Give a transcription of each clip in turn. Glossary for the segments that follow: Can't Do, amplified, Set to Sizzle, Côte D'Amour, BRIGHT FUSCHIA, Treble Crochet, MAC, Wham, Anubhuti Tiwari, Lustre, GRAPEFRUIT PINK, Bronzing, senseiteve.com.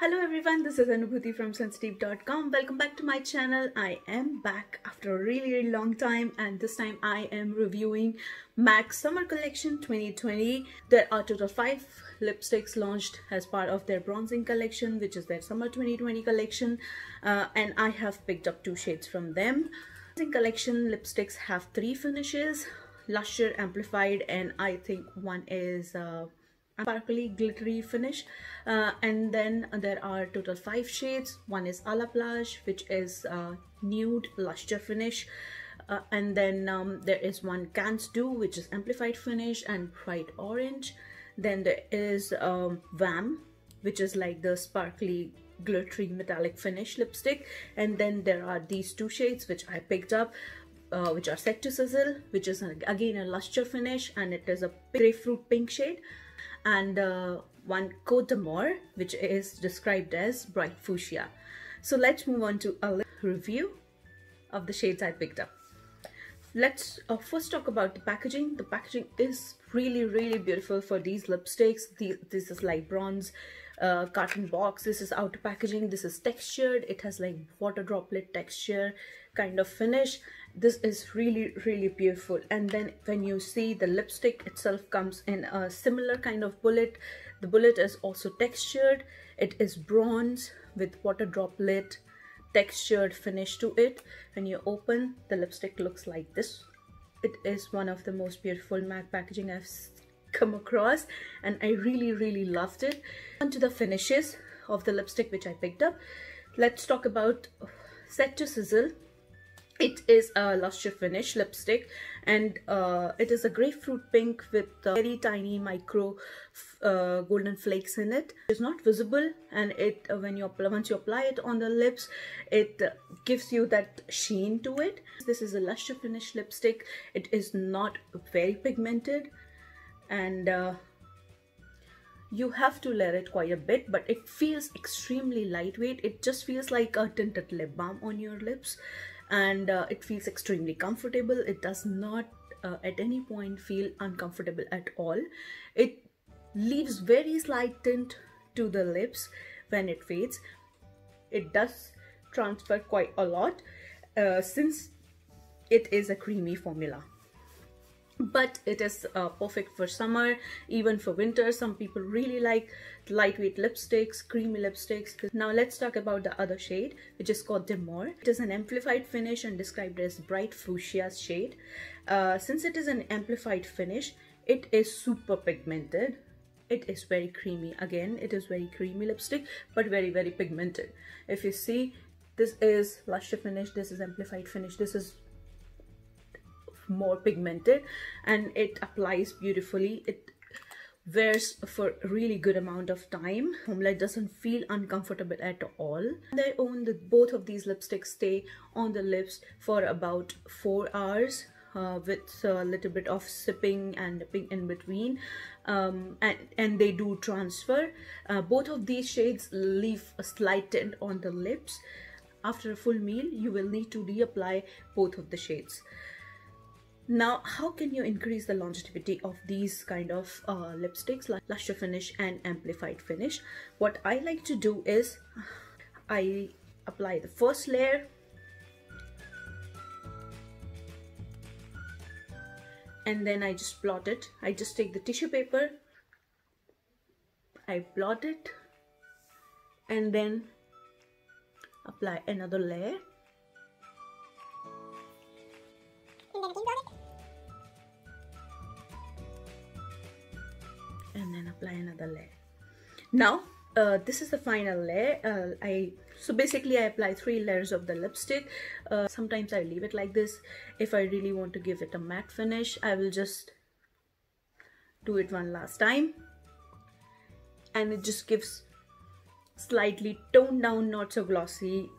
Hello everyone, this is Anubhuti from senseiteve.com. Welcome back to my channel. I am back after a really long time, and this time I am reviewing MAC Summer Collection 2020. There are total 5 lipsticks launched as part of their Bronzing collection, which is their Summer 2020 collection, and I have picked up 2 shades from them. Bronzing collection lipsticks have 3 finishes: Lustre, Amplified, and I think one is sparkly glittery finish, and then there are total 5 shades. One is à la plage, which is nude luster finish, and then there is one Can't Do, which is amplified finish and bright orange. Then there is Wham, which is like the sparkly glittery metallic finish lipstick, and then there are these 2 shades which I picked up, which are Set to Sizzle, which is again a luster finish, and it is a grapefruit pink shade, and one Côte D'Amour, which is described as bright fuchsia. So let's move on to a review of the shades I picked up. Let's first talk about the packaging. The packaging is really beautiful for these lipsticks. This is like bronze carton box. This is outer packaging. This is textured. It has like water droplet texture kind of finish. This is really beautiful. And then when you see the lipstick itself, comes in a similar kind of bullet. The bullet is also textured. It is bronze with water droplet textured finish to it. When you open, the lipstick looks like this. It is one of the most beautiful MAC packaging I've come across, and I really loved it. On to the finishes of the lipstick which I picked up. Let's talk about Set to Sizzle. It is a luster finish lipstick, and it is a grapefruit pink with very tiny micro golden flakes in it. It's not visible, and it once you apply it on the lips, it gives you that sheen to it. This is a luster finish lipstick. It is not very pigmented, and you have to layer it quite a bit, but it feels extremely lightweight. It just feels like a tinted lip balm on your lips, and it feels extremely comfortable. It does not at any point feel uncomfortable at all. It leaves very slight tint to the lips when it fades. It does transfer quite a lot since it is a creamy formula. But it is perfect for summer, even for winter. Some people really like lightweight lipsticks, creamy lipsticks. Now let's talk about the other shade, which is Côte d'Amour. It is an amplified finish and described as bright fuchsia shade. Since it is an amplified finish, it is super pigmented. It is very creamy. Again, it is very creamy lipstick, but very pigmented. If you see, this is luster finish, this is amplified finish, this is more pigmented, and it applies beautifully. It wears for a really good amount of time. Formula doesn't feel uncomfortable at all. They own that both of these lipsticks stay on the lips for about 4 hours with a little bit of sipping and dipping in between, and they do transfer. Both of these shades leave a slight tint on the lips. After a full meal, you will need to reapply both of the shades. Now, how can you increase the longevity of these kind of lipsticks like luster finish and amplified finish? What I like to do is I apply the first layer, and then I just blot it. I just take the tissue paper, I blot it, and then apply another layer. And then apply another layer. Now this is the final layer. So basically I apply 3 layers of the lipstick. Sometimes I leave it like this. If I really want to give it a matte finish, I will just do it one last time, and it just gives slightly toned down, not so glossy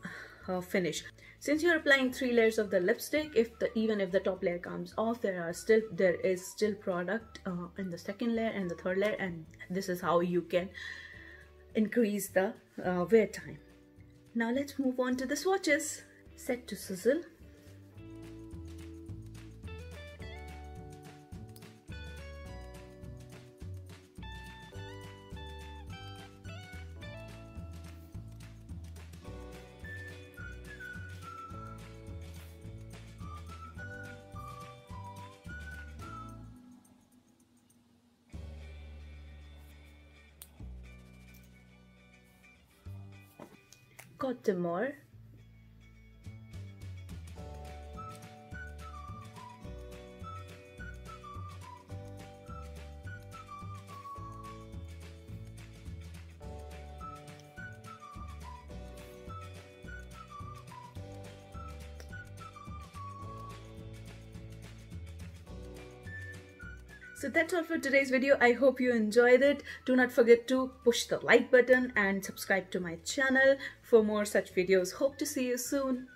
finish. Since you're applying 3 layers of the lipstick, even if the top layer comes off, there is still product in the second layer and the third layer, and this is how you can increase the wear time. Now let's move on to the swatches. Set to Sizzle. Côte D'Amour. So that's all for today's video. I hope you enjoyed it. Do not forget to push the like button and subscribe to my channel for more such videos. Hope to see you soon.